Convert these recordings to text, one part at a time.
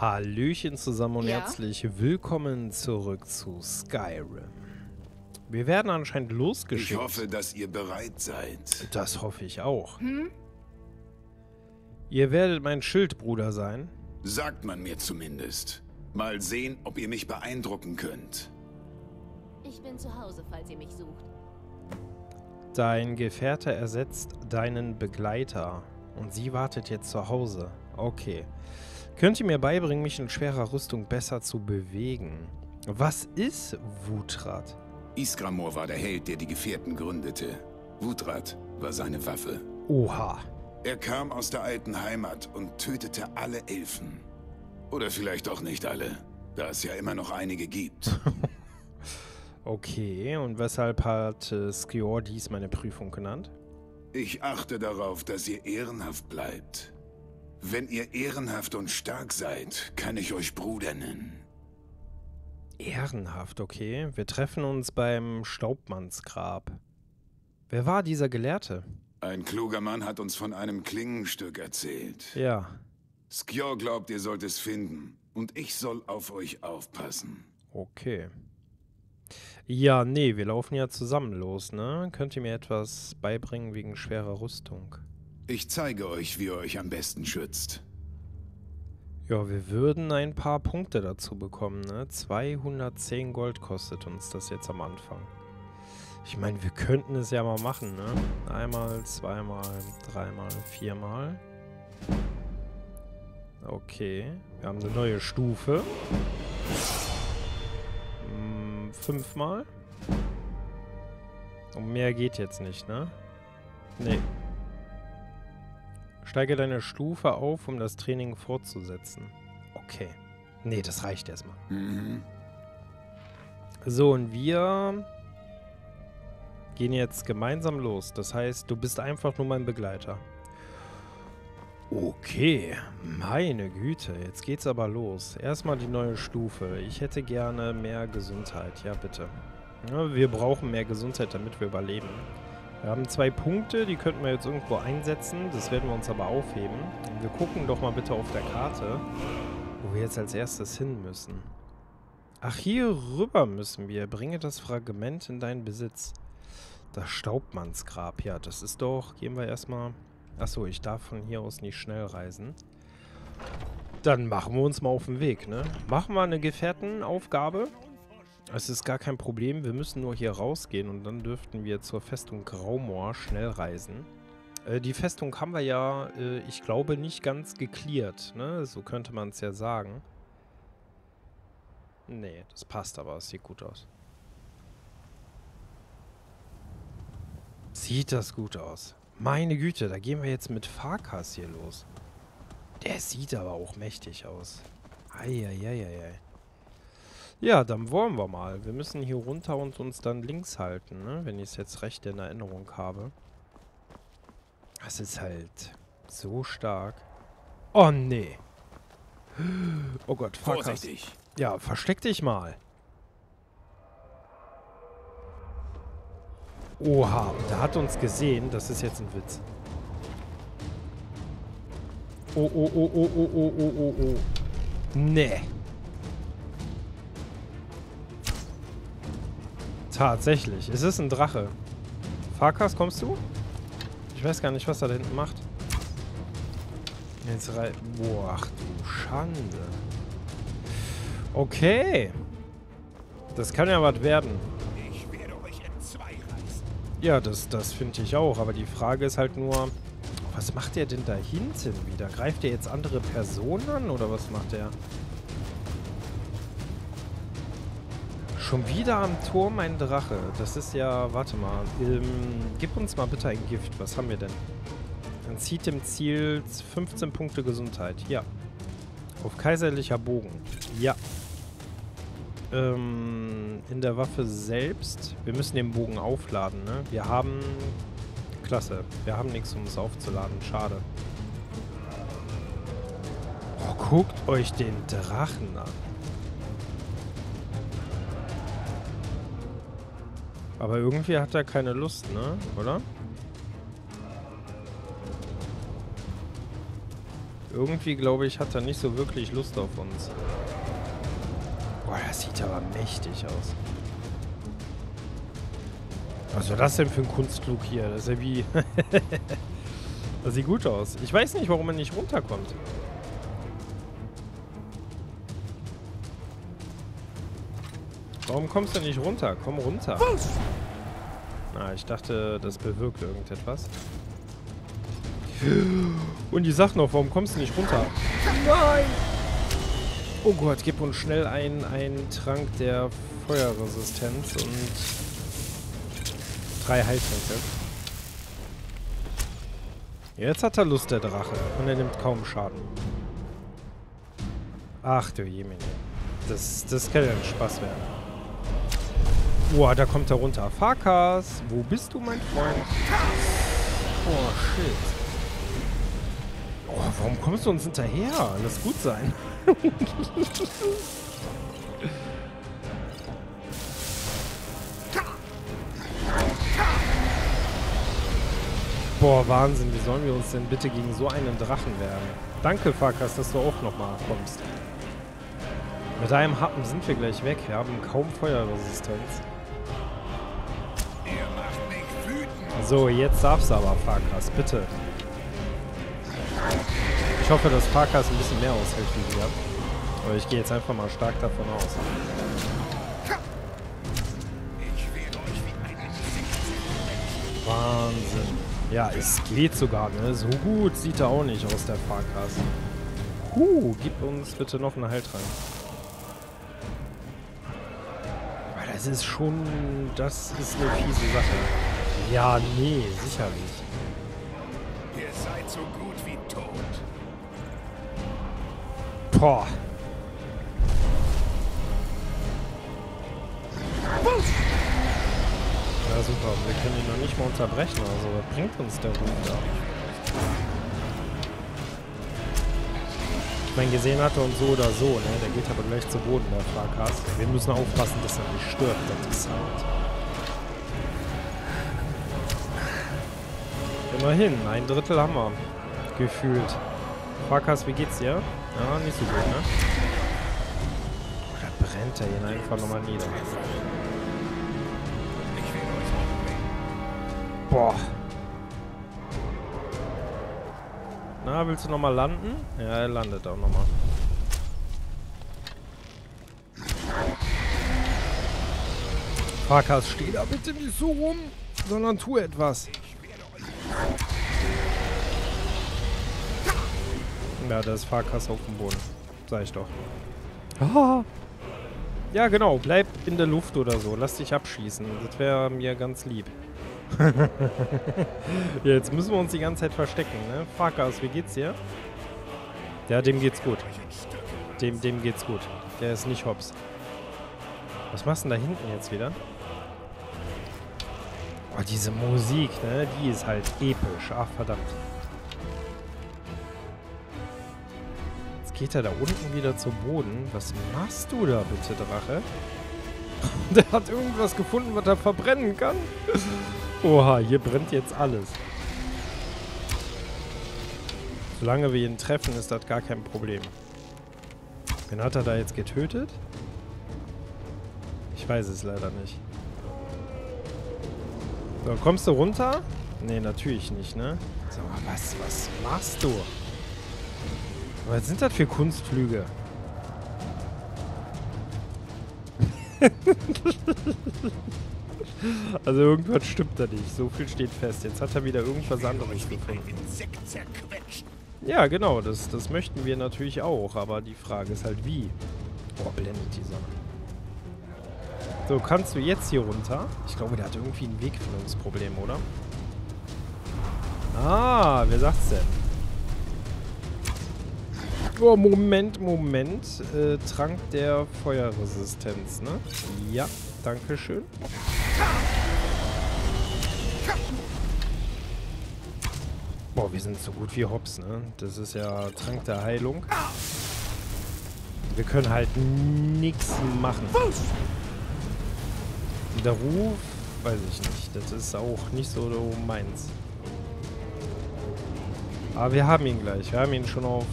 Hallöchen zusammen und herzlich willkommen zurück zu Skyrim. Wir werden anscheinend losgeschickt. Ich hoffe, dass ihr bereit seid. Das hoffe ich auch. Hm? Ihr werdet mein Schildbruder sein. Sagt man mir zumindest. Mal sehen, ob ihr mich beeindrucken könnt. Ich bin zu Hause, falls ihr mich sucht. Dein Gefährte ersetzt deinen Begleiter. Und sie wartet jetzt zu Hause. Okay. Könnt ihr mir beibringen, mich in schwerer Rüstung besser zu bewegen? Was ist Wutrat? Isgramor war der Held, der die Gefährten gründete. Wutrat war seine Waffe. Oha. Er kam aus der alten Heimat und tötete alle Elfen. Oder vielleicht auch nicht alle, da es ja immer noch einige gibt. Okay, und weshalb hat Skior dies meine Prüfung genannt? Ich achte darauf, dass ihr ehrenhaft bleibt. Wenn ihr ehrenhaft und stark seid, kann ich euch Bruder nennen. Ehrenhaft, okay. Wir treffen uns beim Staubmannsgrab. Wer war dieser Gelehrte? Ein kluger Mann hat uns von einem Klingenstück erzählt. Ja. Skior glaubt, ihr sollt es finden. Und ich soll auf euch aufpassen. Okay. Ja, nee, wir laufen ja zusammen los, ne? Könnt ihr mir etwas beibringen wegen schwerer Rüstung? Ich zeige euch, wie ihr euch am besten schützt. Ja, wir würden ein paar Punkte dazu bekommen, ne? 210 Gold kostet uns das jetzt am Anfang. Ich meine, wir könnten es ja mal machen, ne? Einmal, zweimal, dreimal, viermal. Okay, wir haben eine neue Stufe. 5-mal. Und mehr geht jetzt nicht, ne? Nee. Steige deine Stufe auf, um das Training fortzusetzen. Okay. Nee, das reicht erstmal. Mhm. So, und wir gehen jetzt gemeinsam los. Das heißt, du bist einfach nur mein Begleiter. Okay. Meine Güte, jetzt geht's aber los. Erstmal die neue Stufe. Ich hätte gerne mehr Gesundheit. Ja, bitte. Ja, wir brauchen mehr Gesundheit, damit wir überleben. Wir haben 2 Punkte, die könnten wir jetzt irgendwo einsetzen. Das werden wir uns aber aufheben. Wir gucken doch mal bitte auf der Karte, wo wir jetzt als erstes hin müssen. Ach, hier rüber müssen wir. Bringe das Fragment in deinen Besitz. Das Staubmannsgrab. Ja, das ist doch... Gehen wir erstmal... Achso, ich darf von hier aus nicht schnell reisen. Dann machen wir uns mal auf den Weg, ne? Machen wir eine Gefährtenaufgabe. Es ist gar kein Problem, wir müssen nur hier rausgehen und dann dürften wir zur Festung Graumor schnell reisen. Die Festung haben wir ja, ich glaube, nicht ganz gecleart, ne? So könnte man es ja sagen. Nee, das passt aber, es sieht gut aus. Sieht das gut aus. Meine Güte, da gehen wir jetzt mit Farkas hier los. Der sieht aber auch mächtig aus. Eieieiei. Ja, dann wollen wir mal. Wir müssen hier runter und uns dann links halten, ne? Wenn ich es jetzt recht in Erinnerung habe. Das ist halt so stark. Oh, nee. Oh Gott, Farkas. Ja, versteck dich mal. Oha, der hat uns gesehen. Das ist jetzt ein Witz. Oh, oh, oh, oh, oh, oh, oh, oh, oh. Nee. Tatsächlich, es ist ein Drache. Farkas, kommst du? Ich weiß gar nicht, was er da hinten macht. Jetzt rein. Boah, ach du Schande. Okay. Das kann ja was werden. Ich werde euch in 2 reißen. Ja, das finde ich auch. Aber die Frage ist halt nur, was macht er denn da hinten wieder? Greift er jetzt andere Personen an oder was macht er? Schon wieder am Turm ein Drache. Das ist ja... Warte mal. Gib uns mal bitte ein Gift. Was haben wir denn? Dann zieht dem Ziel 15 Punkte Gesundheit. Ja. Auf kaiserlicher Bogen. Ja. In der Waffe selbst. Wir müssen den Bogen aufladen, ne? Wir haben... Klasse. Wir haben nichts, um es aufzuladen. Schade. Oh, guckt euch den Drachen an. Aber irgendwie hat er keine Lust, ne? Oder? Irgendwie, glaube ich, hat er nicht so wirklich Lust auf uns. Boah, das sieht aber mächtig aus. Was war das denn für ein Kunstflug hier? Das ist ja wie... Das sieht gut aus. Ich weiß nicht, warum er nicht runterkommt. Warum kommst du nicht runter? Komm runter. Na, ich dachte, das bewirkt irgendetwas. Und die sagt noch, warum kommst du nicht runter? Nein! Oh Gott, gib uns schnell einen Trank der Feuerresistenz und 3 Heiltränke. Jetzt hat er Lust, der Drache. Und er nimmt kaum Schaden. Ach du Jemine. Das kann ja ein Spaß werden. Boah, da kommt er runter. Farkas, wo bist du, mein Freund? Oh, shit. Oh, warum kommst du uns hinterher? Lass gut sein. Boah, Wahnsinn, wie sollen wir uns denn bitte gegen so einen Drachen wehren? Danke, Farkas, dass du auch nochmal kommst. Mit einem Happen sind wir gleich weg. Wir haben kaum Feuerresistenz. Ihr macht mich wütend. So, jetzt darf's aber, Farkas, bitte. Ich hoffe, dass Farkas ein bisschen mehr aushält wie wir. Aber ich gehe jetzt einfach mal stark davon aus. Wahnsinn. Ja, es geht sogar, ne? So gut sieht er auch nicht aus, der Farkas. Gib uns bitte noch einen Heiltrank. Aber das ist schon... Das ist eine fiese Sache. Ja, nee, sicherlich. Ihr seid so gut wie tot. Boah. Ja, super. Wir können ihn noch nicht mal unterbrechen. Also, was bringt uns der Ruf da? Ich meine, gesehen hat er uns so oder so, ne? Der geht aber gleich zu Boden, der Farkas. Wir müssen aufpassen, dass er nicht stirbt. Das ist halt... Immerhin, 1/3 haben wir. Gefühlt. Farkas, wie geht's dir? Ja, nicht so gut, ne? Da brennt er ihn einfach nochmal nieder. Boah. Na, willst du nochmal landen? Ja, er landet auch nochmal. Farkas, steh da bitte nicht so rum, sondern tu etwas. Ja, da ist Farkas auf dem Boden. Sag ich doch. Ah. Ja, genau. Bleib in der Luft oder so. Lass dich abschießen. Das wäre mir ganz lieb. Ja, jetzt müssen wir uns die ganze Zeit verstecken, ne? Farkas, wie geht's dir? Ja, dem geht's gut. Dem geht's gut. Der ist nicht hops. Was machst du denn da hinten jetzt wieder? Oh, diese Musik, ne? Die ist halt episch. Ach, verdammt. Geht er da unten wieder zu Boden? Was machst du da bitte, Drache? Der hat irgendwas gefunden, was er verbrennen kann. Oha, hier brennt jetzt alles. Solange wir ihn treffen, ist das gar kein Problem. Wen hat er da jetzt getötet? Ich weiß es leider nicht. So, kommst du runter? Nee, natürlich nicht, ne? So, was machst du? Was sind das für Kunstflüge? Also irgendwas stimmt da nicht. So viel steht fest. Jetzt hat er wieder irgendwas anderes gefunden. Ja, genau. Das möchten wir natürlich auch. Aber die Frage ist halt, wie? Boah, blendet die Sonne. So, kannst du jetzt hier runter? Ich glaube, der hat irgendwie ein Wegfindungsproblem, oder? Ah, wer sagt's denn? Oh, Moment. Trank der Feuerresistenz, ne? Ja, danke schön. Boah, wir sind so gut wie hops, ne? Das ist ja Trank der Heilung. Wir können halt nichts machen. Der Ruf, weiß ich nicht. Das ist auch nicht so meins. Aber wir haben ihn gleich. Wir haben ihn schon auf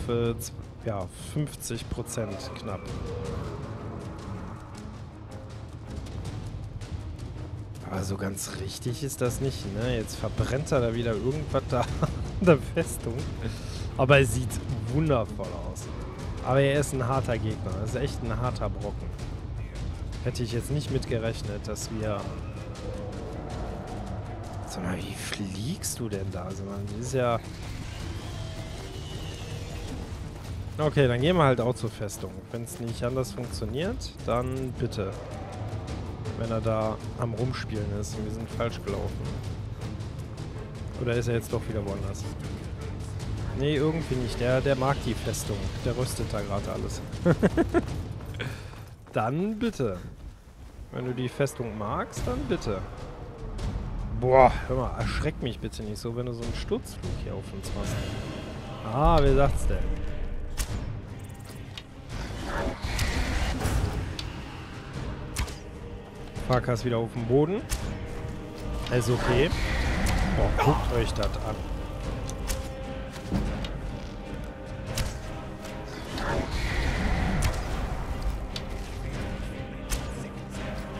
ja, 50% knapp. Aber so ganz richtig ist das nicht, ne? Jetzt verbrennt er da wieder irgendwas da an der Festung. Aber er sieht wundervoll aus. Aber er ist ein harter Gegner. Er ist echt ein harter Brocken. Hätte ich jetzt nicht mit gerechnet, dass wir... Sag mal, wie fliegst du denn da? Sag mal, das ist ja... Okay, dann gehen wir halt auch zur Festung. Wenn es nicht anders funktioniert, dann bitte. Wenn er da am Rumspielen ist und wir sind falsch gelaufen. Oder ist er jetzt doch wieder woanders? Nee, irgendwie nicht. Der mag die Festung. Der rüstet da gerade alles. Dann bitte. Wenn du die Festung magst, dann bitte. Boah, hör mal, erschreck mich bitte nicht so, wenn du so einen Sturzflug hier auf uns machst. Ah, wer sagt's denn? Farkas wieder auf dem Boden. Ist okay. Boah, guckt euch das an.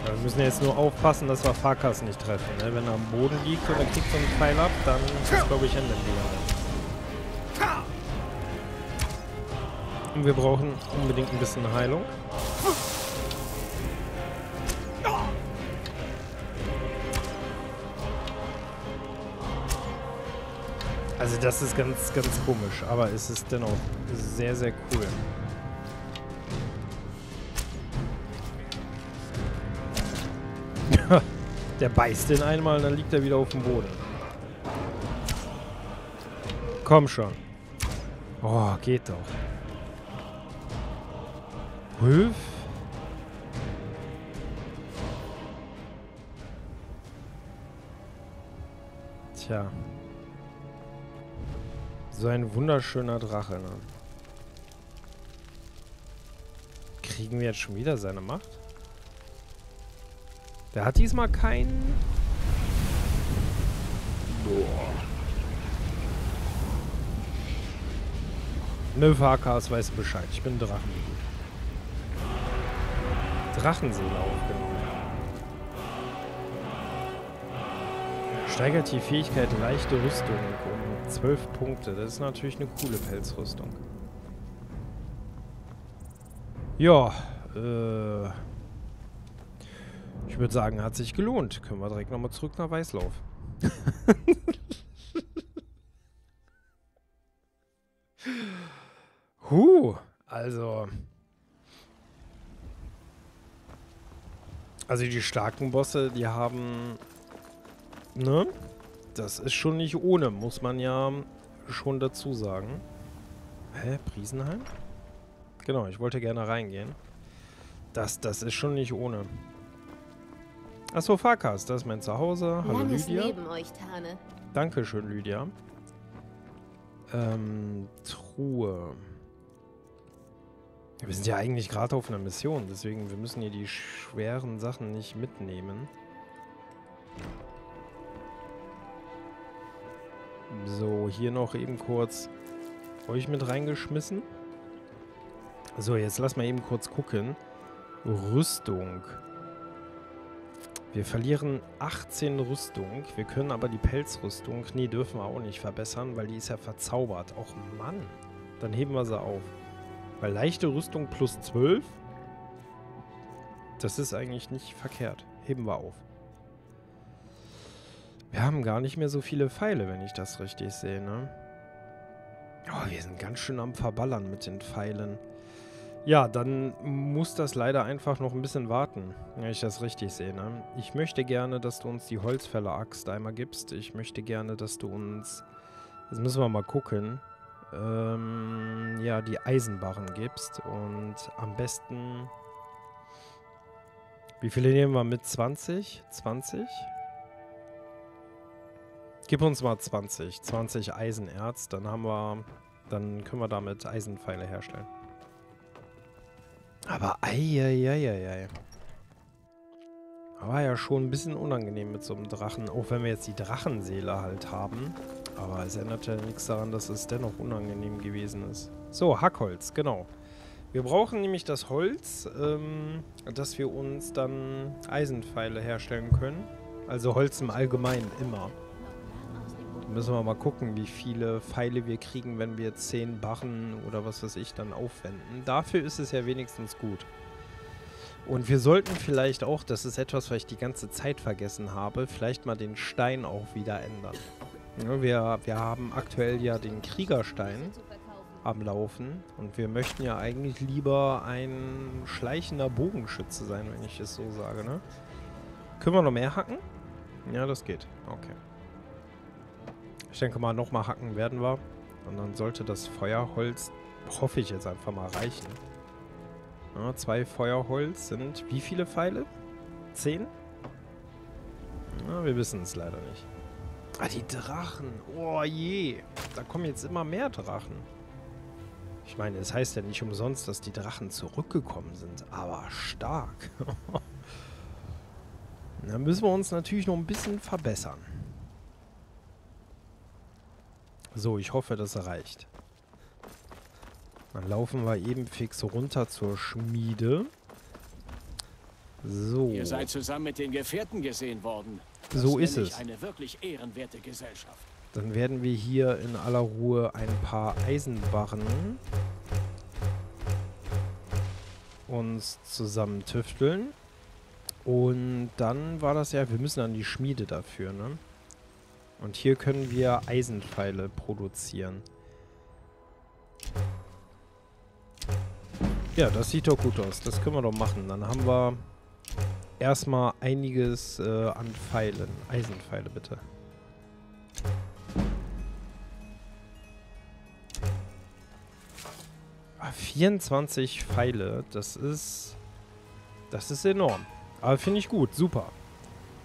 Wir müssen jetzt nur aufpassen, dass wir Farkas nicht treffen. Ne? Wenn er am Boden liegt und er kriegt so einen Pfeil ab, dann ist es, glaube ich, Ende wieder. Und wir brauchen unbedingt ein bisschen Heilung. Also das ist ganz, ganz komisch, aber es ist dennoch sehr, sehr cool. Der beißt den einmal und dann liegt er wieder auf dem Boden. Komm schon. Oh, geht doch. Rüff. Tja. So ein wunderschöner Drache, ne? Kriegen wir jetzt schon wieder seine Macht? Der hat diesmal keinen... Boah. Nö, Farkas weiß Bescheid. Ich bin Drachen. Drachenseele aufgenommen. Steigert die Fähigkeit leichte Rüstung um 12 Punkte. Das ist natürlich eine coole Pelzrüstung. Ja, ich würde sagen, hat sich gelohnt. Können wir direkt nochmal zurück nach Weißlauf. Also die starken Bosse, die haben... Ne? Das ist schon nicht ohne, muss man ja schon dazu sagen. Hä? Prisenheim? Genau, ich wollte gerne reingehen. Das ist schon nicht ohne. Achso, Farkas, das ist mein Zuhause. Hallo, Lydia. Leben euch, Tane. Dankeschön, Lydia. Truhe. Wir sind ja eigentlich gerade auf einer Mission, deswegen wir müssen hier die schweren Sachen nicht mitnehmen. So, hier noch eben kurz euch mit reingeschmissen. So, jetzt lass mal eben kurz gucken. Rüstung. Wir verlieren 18 Rüstung. Wir können aber die Pelzrüstung, nee, dürfen wir auch nicht verbessern, weil die ist ja verzaubert. Och Mann, dann heben wir sie auf. Weil leichte Rüstung plus 12, das ist eigentlich nicht verkehrt. Heben wir auf. Wir haben gar nicht mehr so viele Pfeile, wenn ich das richtig sehe, ne? Oh, wir sind ganz schön am Verballern mit den Pfeilen. Ja, dann muss das leider einfach noch ein bisschen warten, wenn ich das richtig sehe, ne? Ich möchte gerne, dass du uns die Holzfäller-Axt einmal gibst. Ich möchte gerne, dass du uns... Jetzt müssen wir mal gucken. Ja, die Eisenbarren gibst. Und am besten... Wie viele nehmen wir mit? 20? 20? Gib uns mal 20. 20 Eisenerz. Dann haben wir... Dann können wir damit Eisenpfeile herstellen. Aber eieieiei. War ja schon ein bisschen unangenehm mit so einem Drachen. Auch wenn wir jetzt die Drachenseele halt haben. Aber es ändert ja nichts daran, dass es dennoch unangenehm gewesen ist. So, Hackholz, genau. Wir brauchen nämlich das Holz, dass wir uns dann Eisenpfeile herstellen können. Also Holz im Allgemeinen immer. Da müssen wir mal gucken, wie viele Pfeile wir kriegen, wenn wir 10 Barren oder was weiß ich dann aufwenden. Dafür ist es ja wenigstens gut. Und wir sollten vielleicht auch, das ist etwas, was ich die ganze Zeit vergessen habe, vielleicht mal den Stein auch wieder ändern. Ja, wir haben aktuell ja den Kriegerstein am Laufen und wir möchten ja eigentlich lieber ein schleichender Bogenschütze sein, wenn ich es so sage, ne? Können wir noch mehr hacken? Ja, das geht. Okay. Ich denke mal, nochmal hacken werden wir. Und dann sollte das Feuerholz, hoffe ich jetzt einfach mal, reichen. Ja, 2 Feuerholz sind wie viele Pfeile? 10? Ja, wir wissen es leider nicht. Ah, die Drachen. Oh je. Da kommen jetzt immer mehr Drachen. Ich meine, es heißt ja nicht umsonst, dass die Drachen zurückgekommen sind. Aber stark. Da müssen wir uns natürlich noch ein bisschen verbessern. So, ich hoffe, das reicht. Dann laufen wir eben fix runter zur Schmiede. So. Ihr seid zusammen mit den Gefährten gesehen worden. So ist es. Eine wirklich ehrenwerte Gesellschaft. Dann werden wir hier in aller Ruhe ein paar Eisenbarren uns zusammen tüfteln. Und dann war das ja, wir müssen an die Schmiede dafür, ne? Und hier können wir Eisenpfeile produzieren. Ja, das sieht doch gut aus. Das können wir doch machen. Dann haben wir erstmal einiges an Pfeilen. Eisenpfeile bitte. Ah, 24 Pfeile. Das ist enorm. Aber finde ich gut. Super.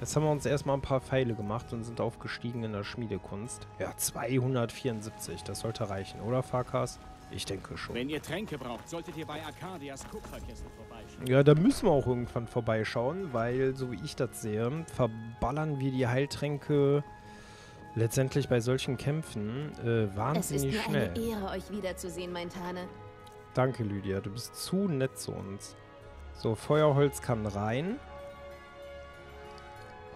Jetzt haben wir uns erstmal ein paar Pfeile gemacht und sind aufgestiegen in der Schmiedekunst. Ja, 274. Das sollte reichen, oder, Farkas? Ich denke schon. Wenn ihr Tränke braucht, solltet ihr bei Arcadias Kupferkessel vorbeischauen. Ja, da müssen wir auch irgendwann vorbeischauen, weil, so wie ich das sehe, verballern wir die Heiltränke letztendlich bei solchen Kämpfen wahnsinnig schnell. Es ist mir eine Ehre, euch wiederzusehen, mein Tane. Danke, Lydia. Du bist zu nett zu uns. So, Feuerholz kann rein.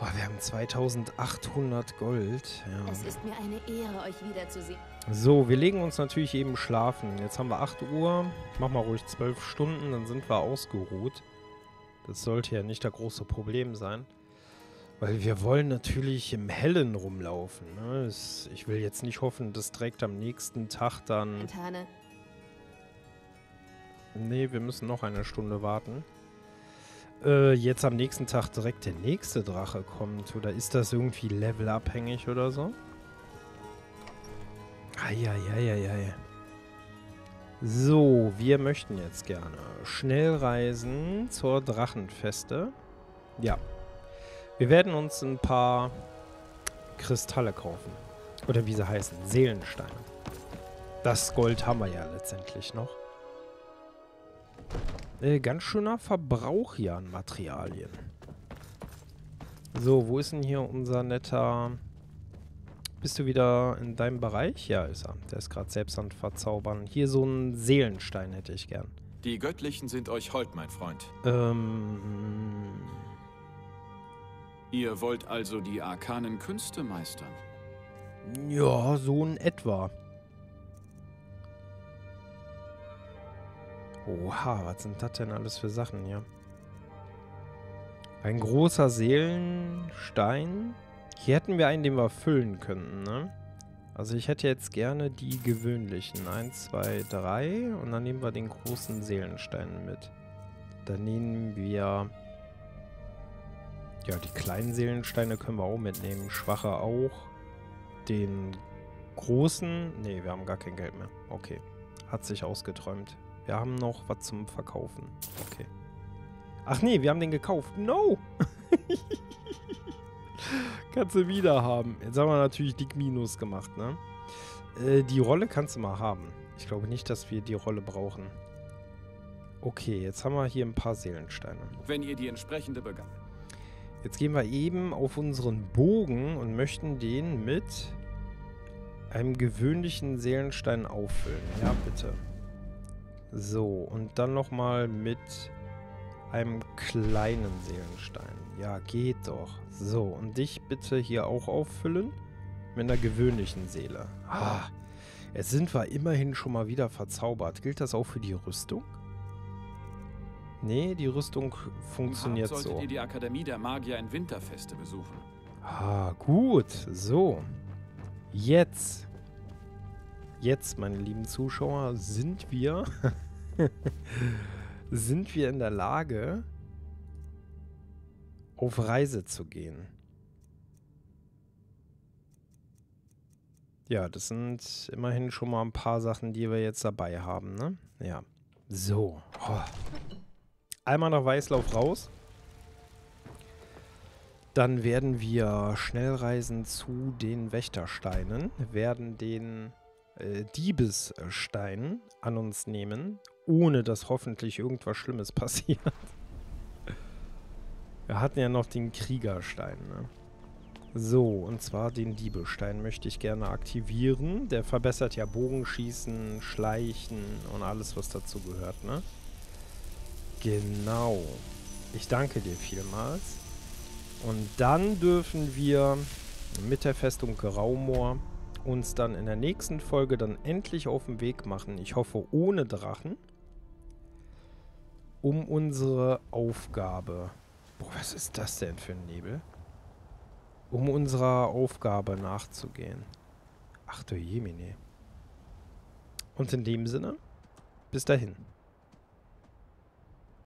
Oh, wir haben 2800 Gold. Ja. Es ist mir eine Ehre, euch wiederzusehen. So, wir legen uns natürlich eben schlafen. Jetzt haben wir 8 Uhr. Mach mal ruhig 12 Stunden, dann sind wir ausgeruht. Das sollte ja nicht das große Problem sein. Weil wir wollen natürlich im Hellen rumlaufen. Ne? Ich will jetzt nicht hoffen, dass direkt am nächsten Tag dann... Nee, wir müssen noch eine Stunde warten. Jetzt am nächsten Tag direkt der nächste Drache kommt. Oder ist das irgendwie levelabhängig oder so? Eieieiei. So, wir möchten jetzt gerne schnell reisen zur Drachenfeste. Ja. Wir werden uns ein paar Kristalle kaufen. Oder wie sie heißen, Seelensteine. Das Gold haben wir ja letztendlich noch. Ganz schöner Verbrauch hier an Materialien. So, wo ist denn hier unser netter... Bist du wieder in deinem Bereich? Ja, ist er. Der ist gerade selbst am Verzaubern. Hier so einen Seelenstein hätte ich gern. Die Göttlichen sind euch hold, mein Freund. Ihr wollt also die arkanen Künste meistern? Ja, so in etwa. Oha, was sind das denn alles für Sachen hier? Ein großer Seelenstein. Hier hätten wir einen, den wir füllen könnten, ne? Also ich hätte jetzt gerne die gewöhnlichen. 1, 2, 3. Und dann nehmen wir den großen Seelenstein mit. Dann nehmen wir... Ja, die kleinen Seelensteine können wir auch mitnehmen. Schwache auch. Den großen... Ne, wir haben gar kein Geld mehr. Okay. Hat sich ausgeträumt. Wir haben noch was zum Verkaufen. Okay. Ach nee, wir haben den gekauft. No! Kannst du wieder haben. Jetzt haben wir natürlich dick Minus gemacht, ne? Die Rolle kannst du mal haben. Ich glaube nicht, dass wir die Rolle brauchen. Okay, jetzt haben wir hier ein paar Seelensteine. Wenn ihr die entsprechende begann. Jetzt gehen wir eben auf unseren Bogen und möchten den mit einem gewöhnlichen Seelenstein auffüllen. Ja, bitte. So, und dann nochmal mit einem kleinen Seelenstein. Ja, geht doch. So, und dich bitte hier auch auffüllen mit einer gewöhnlichen Seele. Ah, jetzt sind wir immerhin schon mal wieder verzaubert. Gilt das auch für die Rüstung? Nee, die Rüstung funktioniert so. Solltet ihr die Akademie der Magier in Winterfeste besuchen. Ah, gut. So. Jetzt. Jetzt, meine lieben Zuschauer, sind wir... sind wir in der Lage, auf Reise zu gehen. Ja, das sind immerhin schon mal ein paar Sachen, die wir jetzt dabei haben, ne? Ja. So. Oh. Einmal nach Weißlauf raus. Dann werden wir schnell reisen zu den Wächtersteinen, werden den Diebesstein an uns nehmen, ohne dass hoffentlich irgendwas Schlimmes passiert. Wir hatten ja noch den Kriegerstein, ne? So, und zwar den Diebesstein möchte ich gerne aktivieren. Der verbessert ja Bogenschießen, Schleichen und alles, was dazu gehört, ne? Genau. Ich danke dir vielmals. Und dann dürfen wir mit der Festung Graumor uns dann in der nächsten Folge dann endlich auf den Weg machen. Ich hoffe, ohne Drachen. Um unsere Aufgabe... Boah, was ist das denn für ein Nebel? Um unserer Aufgabe nachzugehen. Ach du Jemine. Und in dem Sinne, bis dahin.